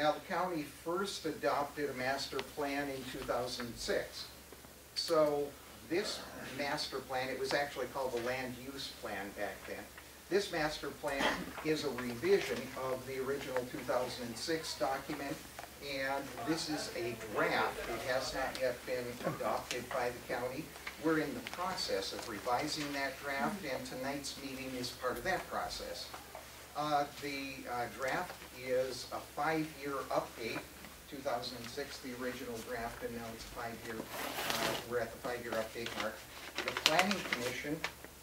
Now, the county first adopted a master plan in 2006. So this master plan, it was actually called the land use plan back then. This master plan is a revision of the original 2006 document, and this is a draft. It has not yet been adopted by the county. We're in the process of revising that draft, and tonight's meeting is part of that process. The draft is a 5-year update. 2006, the original draft, and now it's 5-year, we're at the 5-year update mark. The Planning Commission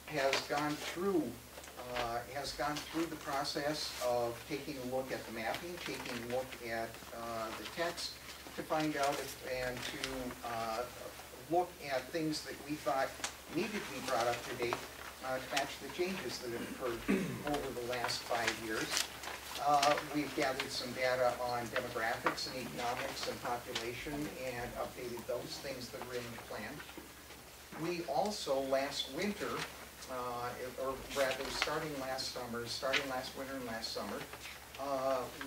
has gone through the process of taking a look at the mapping, taking a look at the text to find out if, and to look at things that we thought needed to be brought up to date to match the changes that have occurred over the last 5 years. We've gathered some data on demographics and economics and population and updated those things that were in the plan. We also last winter, or rather starting last winter and last summer,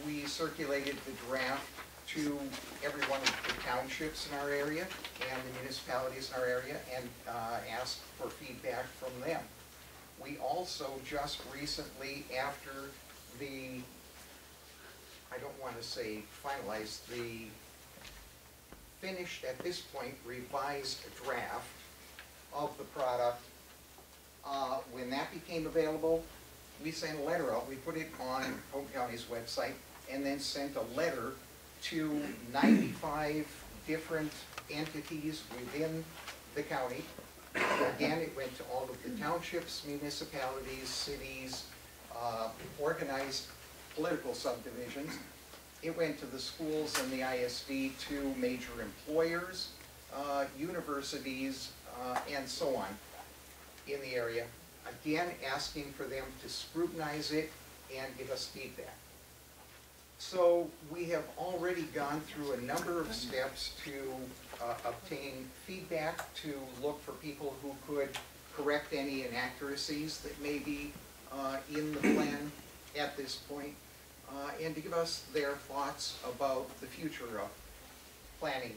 we circulated the draft to every one of the townships in our area and the municipalities in our area and asked for feedback from them. We also just recently, after the, I don't want to say finalized, the finished at this point revised draft of the product. When that became available, we sent a letter out. We put it on Oak County's website and then sent a letter to 95 different entities within the county. Again, it went to all of the townships, municipalities, cities, organized political subdivisions. It went to the schools and the ISD, to major employers, universities, and so on in the area. Again, asking for them to scrutinize it and give us feedback. So we have already gone through a number of steps to obtain feedback, to look for people who could correct any inaccuracies that may be in the plan at this point, and to give us their thoughts about the future of planning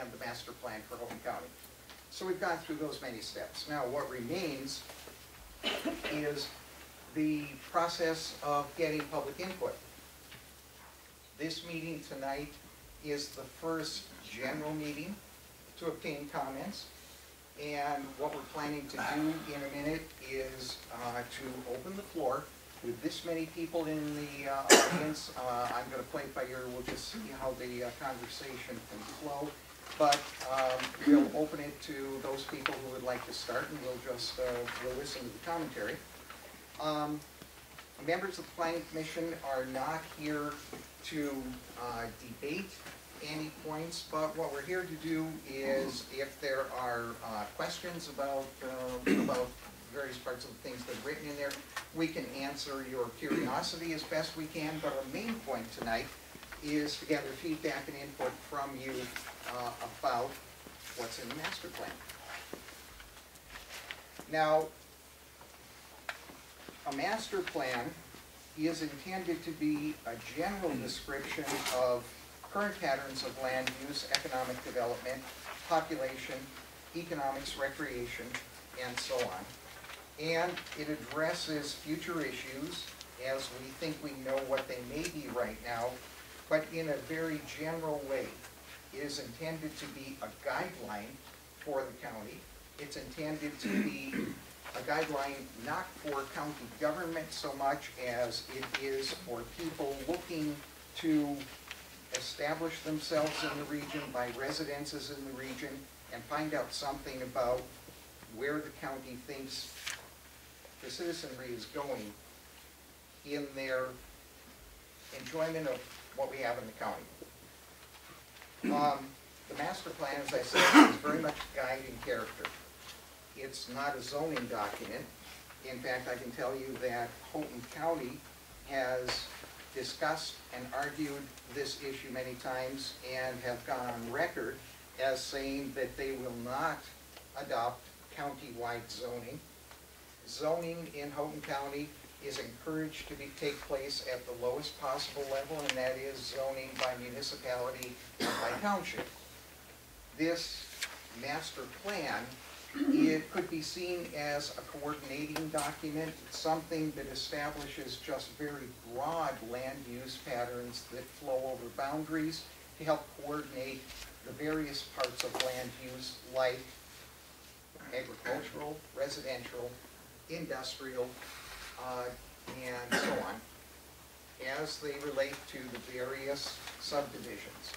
and the master plan for Houghton County. So we've gone through those many steps. Now what remains is the process of getting public input. This meeting tonight is the first general meeting to obtain comments. And what we're planning to do in a minute is to open the floor with this many people in the audience. I'm going to play it by ear. We'll just see how the conversation can flow. But we'll open it to those people who would like to start, and we'll just we'll listen to the commentary. Members of the Planning Commission are not here to debate any points, but what we're here to do is, if there are questions about various parts of the things that are written in there, we can answer your curiosity as best we can. But our main point tonight is to gather feedback and input from you about what's in the master plan. Now, a master plan is intended to be a general description of current patterns of land use, economic development, population, economics, recreation, and so on. And it addresses future issues as we think we know what they may be right now, but in a very general way. It is intended to be a guideline for the county. It's intended to be a guideline not for county government so much as it is for people looking to establish themselves in the region, buy residences in the region, and find out something about where the county thinks the citizenry is going in their enjoyment of what we have in the county. The master plan, as I said, is very much a guide in character. It's not a zoning document. In fact, I can tell you that Houghton County has discussed and argued this issue many times and have gone on record as saying that they will not adopt county-wide zoning. Zoning in Houghton County is encouraged to take place at the lowest possible level, and that is zoning by municipality and by township. This master plan, it could be seen as a coordinating document, something that establishes just very broad land use patterns that flow over boundaries to help coordinate the various parts of land use, like agricultural, residential, industrial, and so on, as they relate to the various subdivisions.